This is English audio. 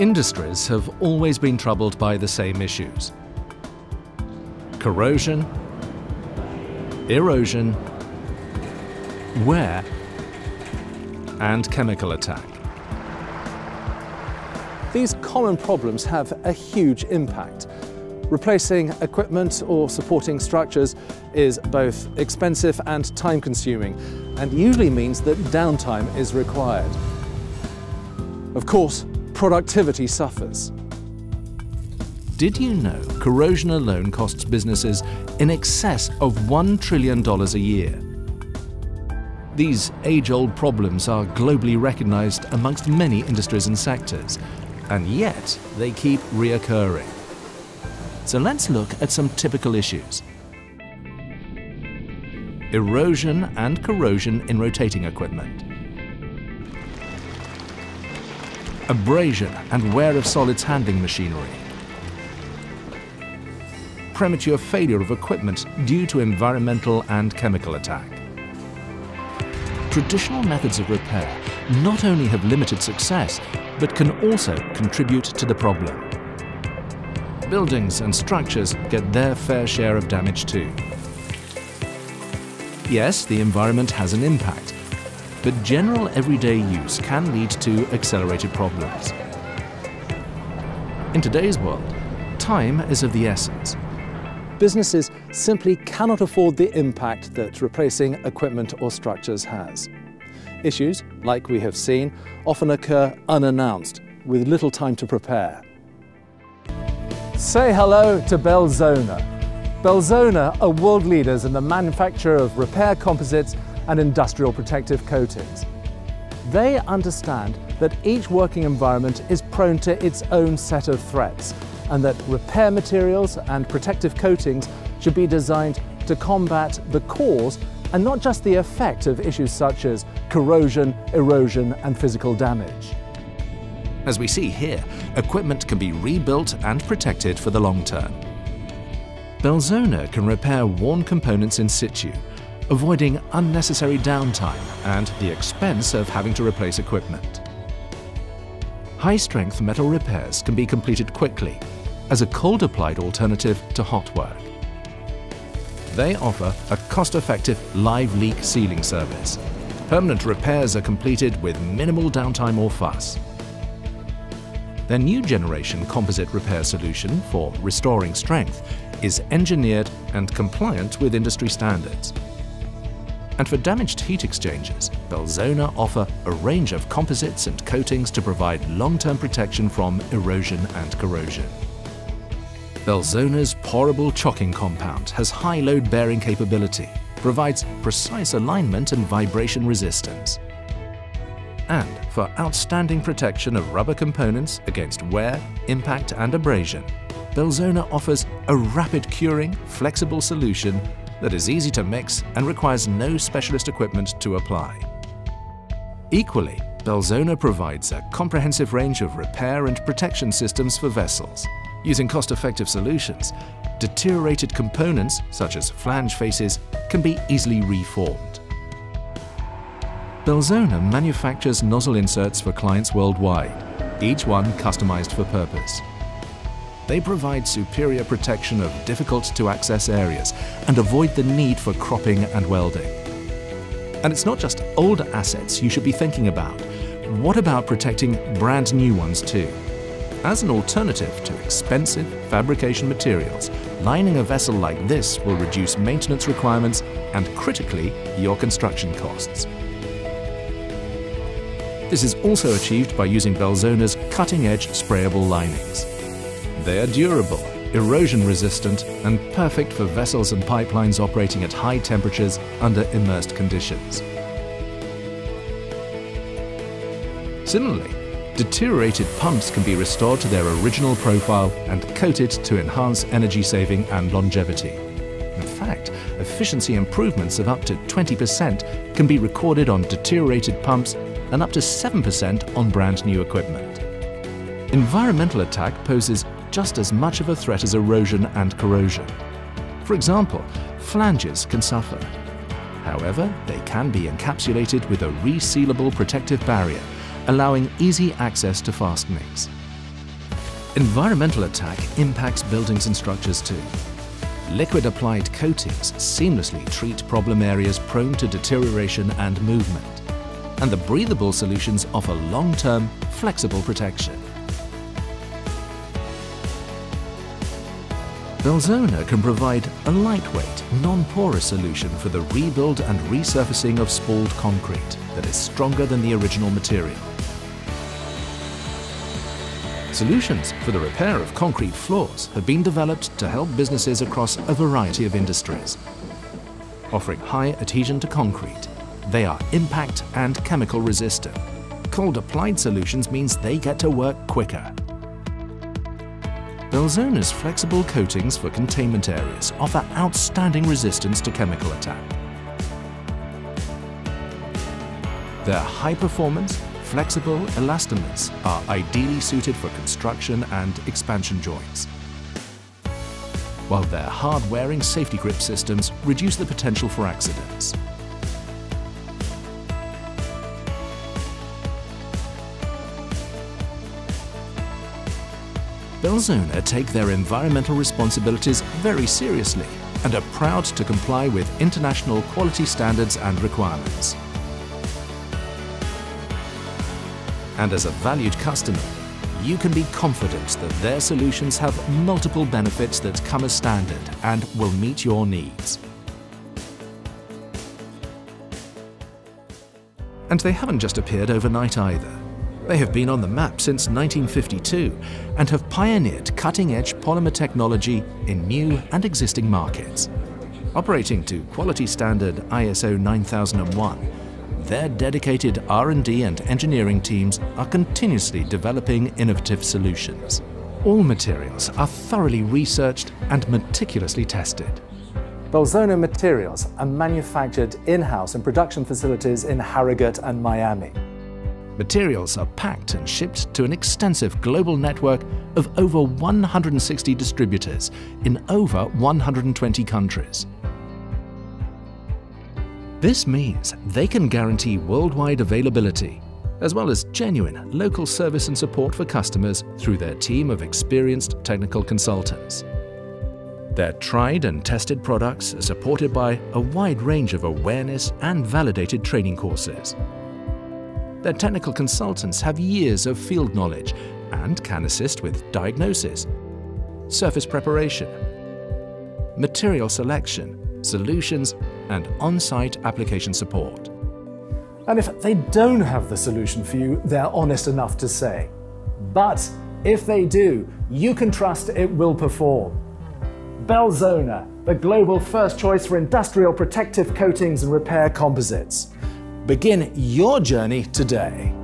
Industries have always been troubled by the same issues: corrosion, erosion, wear, and chemical attack. These common problems have a huge impact. Replacing equipment or supporting structures is both expensive and time-consuming, and usually means that downtime is required. Of course, productivity suffers. Did you know corrosion alone costs businesses in excess of $1 trillion a year? These age-old problems are globally recognized amongst many industries and sectors, and yet they keep reoccurring. So let's look at some typical issues. Erosion and corrosion in rotating equipment. Abrasion and wear of solids handling machinery. Premature failure of equipment due to environmental and chemical attack. Traditional methods of repair not only have limited success, but can also contribute to the problem. Buildings and structures get their fair share of damage too. Yes, the environment has an impact, but general everyday use can lead to accelerated problems. In today's world, time is of the essence. Businesses simply cannot afford the impact that replacing equipment or structures has. Issues, like we have seen, often occur unannounced, with little time to prepare. Say hello to Belzona. Belzona are world leaders in the manufacture of repair composites and industrial protective coatings. They understand that each working environment is prone to its own set of threats, and that repair materials and protective coatings should be designed to combat the cause and not just the effect of issues such as corrosion, erosion, and physical damage. As we see here, equipment can be rebuilt and protected for the long term. Belzona can repair worn components in situ, avoiding unnecessary downtime and the expense of having to replace equipment. High-strength metal repairs can be completed quickly as a cold-applied alternative to hot work. They offer a cost-effective live leak sealing service. Permanent repairs are completed with minimal downtime or fuss. Their new generation composite repair solution for restoring strength is engineered and compliant with industry standards. And for damaged heat exchangers, Belzona offer a range of composites and coatings to provide long-term protection from erosion and corrosion. Belzona's pourable chocking compound has high load-bearing capability, provides precise alignment and vibration resistance, and for outstanding protection of rubber components against wear, impact and abrasion, Belzona offers a rapid curing, flexible solution that is easy to mix and requires no specialist equipment to apply. Equally, Belzona provides a comprehensive range of repair and protection systems for vessels, using cost-effective solutions. Deteriorated components, such as flange faces, can be easily reformed. Belzona manufactures nozzle inserts for clients worldwide, each one customized for purpose. They provide superior protection of difficult-to-access areas and avoid the need for cropping and welding. And it's not just old assets you should be thinking about. What about protecting brand new ones too? As an alternative to expensive fabrication materials, lining a vessel like this will reduce maintenance requirements and, critically, your construction costs. This is also achieved by using Belzona's cutting-edge sprayable linings. They are durable, erosion-resistant, and perfect for vessels and pipelines operating at high temperatures under immersed conditions. Similarly, deteriorated pumps can be restored to their original profile and coated to enhance energy saving and longevity. In fact, efficiency improvements of up to 20% can be recorded on deteriorated pumps and up to 7% on brand new equipment. Environmental attack poses just as much of a threat as erosion and corrosion. For example, flanges can suffer. However, they can be encapsulated with a resealable protective barrier, allowing easy access to fastenings. Environmental attack impacts buildings and structures too. Liquid-applied coatings seamlessly treat problem areas prone to deterioration and movement. And the breathable solutions offer long-term, flexible protection. Belzona can provide a lightweight, non-porous solution for the rebuild and resurfacing of spalled concrete that is stronger than the original material. Solutions for the repair of concrete floors have been developed to help businesses across a variety of industries. Offering high adhesion to concrete, they are impact and chemical resistant. Cold applied solutions means they get to work quicker. Belzona's flexible coatings for containment areas offer outstanding resistance to chemical attack. Their high-performance, flexible elastomers are ideally suited for construction and expansion joints, while their hard-wearing safety grip systems reduce the potential for accidents. Belzona take their environmental responsibilities very seriously and are proud to comply with international quality standards and requirements. And as a valued customer, you can be confident that their solutions have multiple benefits that come as standard and will meet your needs. And they haven't just appeared overnight either. They have been on the map since 1952 and have pioneered cutting-edge polymer technology in new and existing markets. Operating to quality standard ISO 9001, their dedicated R&D and engineering teams are continuously developing innovative solutions. All materials are thoroughly researched and meticulously tested. Belzona materials are manufactured in-house in production facilities in Harrogate and Miami. Materials are packed and shipped to an extensive global network of over 160 distributors in over 120 countries. This means they can guarantee worldwide availability, as well as genuine local service and support for customers through their team of experienced technical consultants. Their tried and tested products are supported by a wide range of awareness and validated training courses. Their technical consultants have years of field knowledge and can assist with diagnosis, surface preparation, material selection, solutions, and on-site application support. And if they don't have the solution for you, they're honest enough to say. But if they do, you can trust it will perform. Belzona, the global first choice for industrial protective coatings and repair composites. Begin your journey today.